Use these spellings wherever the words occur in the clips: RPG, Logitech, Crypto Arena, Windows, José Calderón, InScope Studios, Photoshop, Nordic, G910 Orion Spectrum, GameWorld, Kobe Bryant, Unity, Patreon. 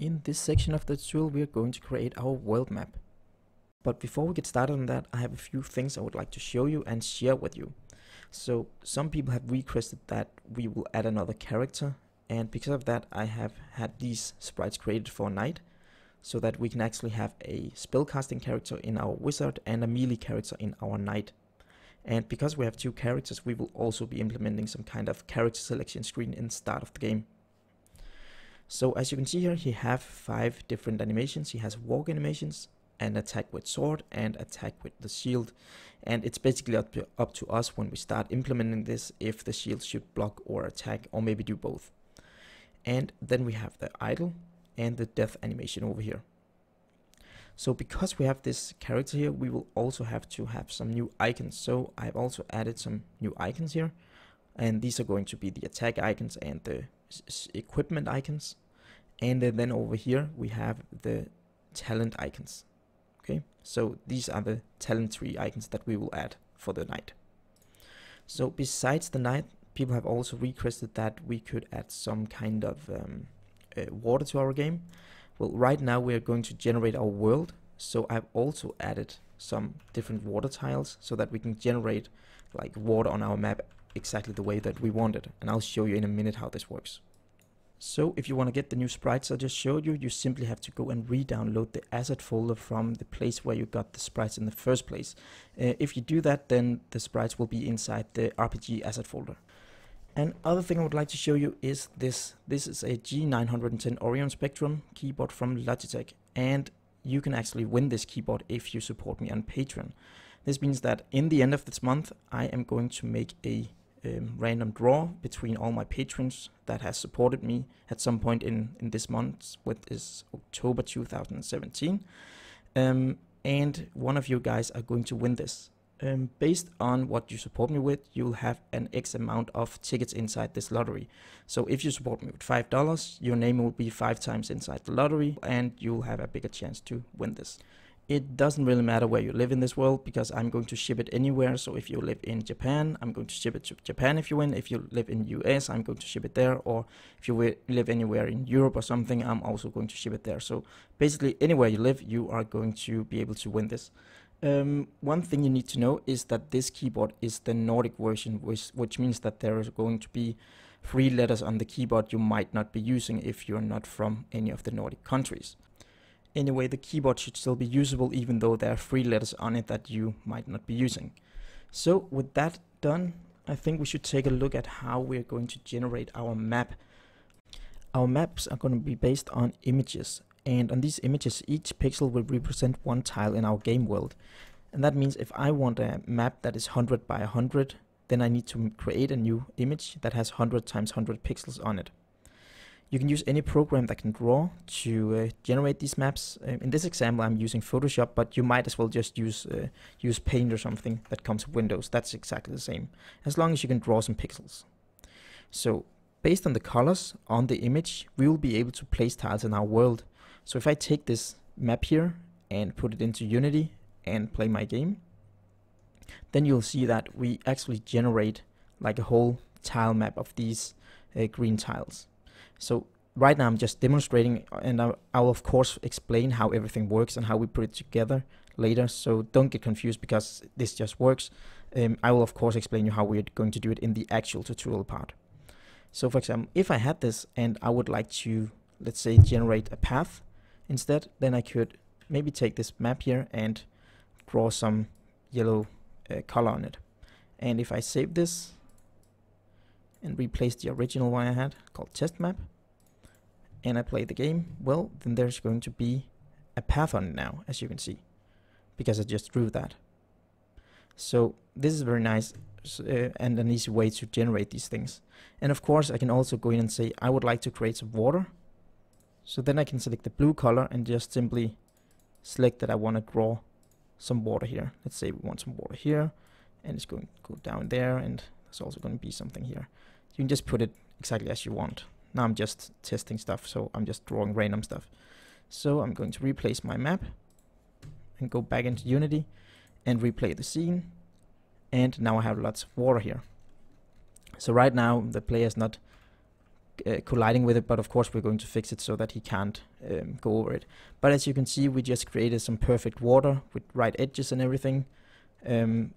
In this section of the tutorial, we are going to create our world map. But before we get started on that, I have a few things I would like to show you and share with you. So some people have requested that we will add another character, and because of that I have had these sprites created for a knight, so that we can actually have a spellcasting character in our wizard and a melee character in our knight. And because we have two characters, we will also be implementing some kind of character selection screen in the start of the game. So as you can see here, he has 5 different animations. He has walk animations, and attack with sword, and attack with the shield. And it's basically up to us when we start implementing this, if the shield should block or attack, or maybe do both. And then we have the idle and the death animation over here. So because we have this character here, we will also have to have some new icons. So I've also added some new icons here, and these are going to be the attack icons and the equipment icons. And then over here we have the talent icons. Okay, so these are the talent tree icons that we will add for the knight. So besides the knight, people have also requested that we could add some kind of water to our game. Well, right now we are going to generate our world, so I've also added some different water tiles so that we can generate like water on our map exactly the way that we want it, and I'll show you in a minute how this works. So if you want to get the new sprites I just showed you, you simply have to go and re-download the asset folder from the place where you got the sprites in the first place. If you do that, then the sprites will be inside the RPG asset folder. Another thing I would like to show you is this. This is a G910 Orion Spectrum keyboard from Logitech, and you can actually win this keyboard if you support me on Patreon. This means that in the end of this month, I am going to make a random draw between all my patrons that has supported me at some point in this month, which is October 2017, and one of you guys are going to win this. Based on what you support me with, you'll have an X amount of tickets inside this lottery. So if you support me with $5, your name will be 5 times inside the lottery, and you'll have a bigger chance to win this. It doesn't really matter where you live in this world, because I'm going to ship it anywhere. So if you live in Japan, I'm going to ship it to Japan if you win. If you live in US, I'm going to ship it there. Or if you live anywhere in Europe or something, I'm also going to ship it there. So basically anywhere you live, you are going to be able to win this. One thing you need to know is that this keyboard is the Nordic version, which means that there is going to be 3 letters on the keyboard you might not be using if you're not from any of the Nordic countries. Anyway, the keyboard should still be usable, even though there are 3 letters on it that you might not be using. So with that done, I think we should take a look at how we're going to generate our map. Our maps are going to be based on images, and on these images each pixel will represent 1 tile in our game world. And that means if I want a map that is 100 by 100, then I need to create a new image that has 100 times 100 pixels on it. You can use any program that can draw to generate these maps. In this example, I'm using Photoshop, but you might as well just use Paint or something that comes with Windows. That's exactly the same, as long as you can draw some pixels. So based on the colors on the image, we will be able to place tiles in our world. So if I take this map here and put it into Unity and play my game, then you'll see that we actually generate like a whole tile map of these green tiles. So right now I'm just demonstrating, and I'll of course explain how everything works and how we put it together later, so don't get confused because this just works. I will of course explain you how we're going to do it in the actual tutorial part. So for example, if I had this and I would like to, let's say, generate a path instead, then I could maybe take this map here and draw some yellow color on it. And if I save this and replace the original one I had called test map, and I play the game, well, then there's going to be a path on it now, as you can see, because I just drew that. So this is very nice and an easy way to generate these things. And of course I can also go in and say I would like to create some water, so then I can select the blue color and just simply select that I want to draw some water here. Let's say we want some water here, and it's going to go down there, and there's also going to be something here. You can just put it exactly as you want. Now I'm just testing stuff, so I'm just drawing random stuff. So I'm going to replace my map and go back into Unity and replay the scene, and now I have lots of water here. So right now the player is not colliding with it, but of course we're going to fix it so that he can't go over it. But as you can see, we just created some perfect water with right edges and everything,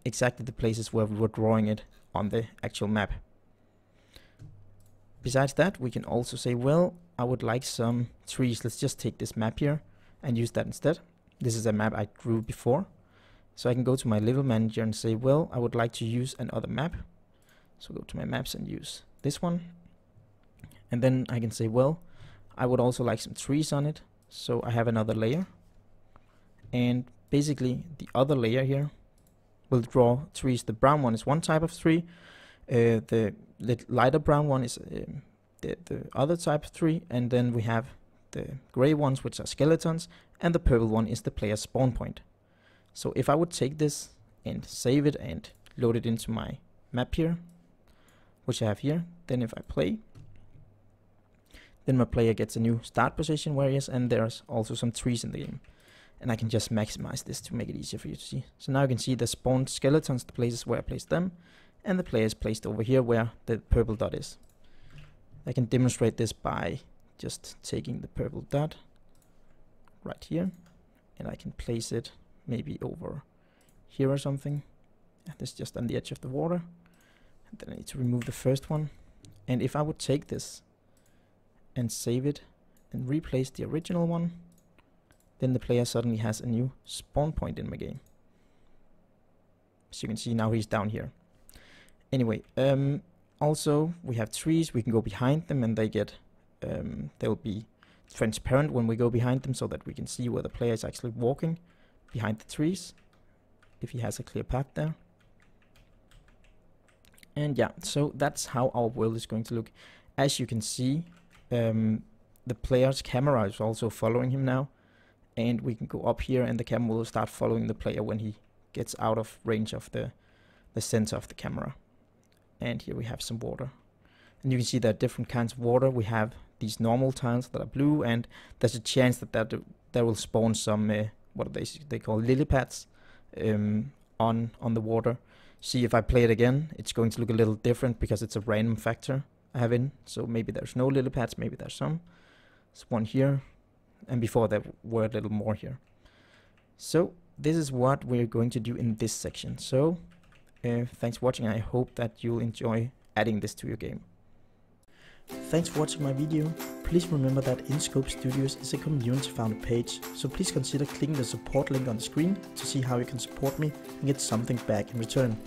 exactly the places where we were drawing it on the actual map. Besides that, we can also say, well, I would like some trees. Let's just take this map here and use that instead. This is a map I drew before. So I can go to my level manager and say, well, I would like to use another map. So go to my maps and use this one. And then I can say, well, I would also like some trees on it. So I have another layer. And basically the other layer here will draw trees. The brown one is one type of tree. The lighter brown one is the other type of tree. And then we have the gray ones, which are skeletons. And the purple one is the player's spawn point. So if I would take this and save it and load it into my map here, which I have here, then if I play, then my player gets a new start position where he is, and there's also some trees in the game. And I can just maximize this to make it easier for you to see. So now you can see the spawned skeletons, the places where I placed them, and the player is placed over here where the purple dot is. I can demonstrate this by just taking the purple dot right here, and I can place it maybe over here or something. This is just on the edge of the water. And then I need to remove the first one. And if I would take this and save it and replace the original one, then the player suddenly has a new spawn point in my game. So you can see now he's down here. Anyway, also we have trees. We can go behind them and they get, they'll be transparent when we go behind them so that we can see where the player is actually walking behind the trees, if he has a clear path there. And yeah, so that's how our world is going to look. As you can see, the player's camera is also following him now, and we can go up here and the camera will start following the player when he gets out of range of the sensor of the camera. And here we have some water. And you can see there are different kinds of water. We have these normal tiles that are blue, and there's a chance that there will spawn some what they call lily pads on the water. See, if I play it again, it's going to look a little different because it's a random factor I have in. So maybe there's no lily pads, maybe there's some. There's one here, and before there were a little more here. So this is what we're going to do in this section. So thanks for watching. I hope that you'll enjoy adding this to your game. Thanks for watching my video. Please remember that InScope Studios is a community-founded page, so please consider clicking the support link on the screen to see how you can support me and get something back in return.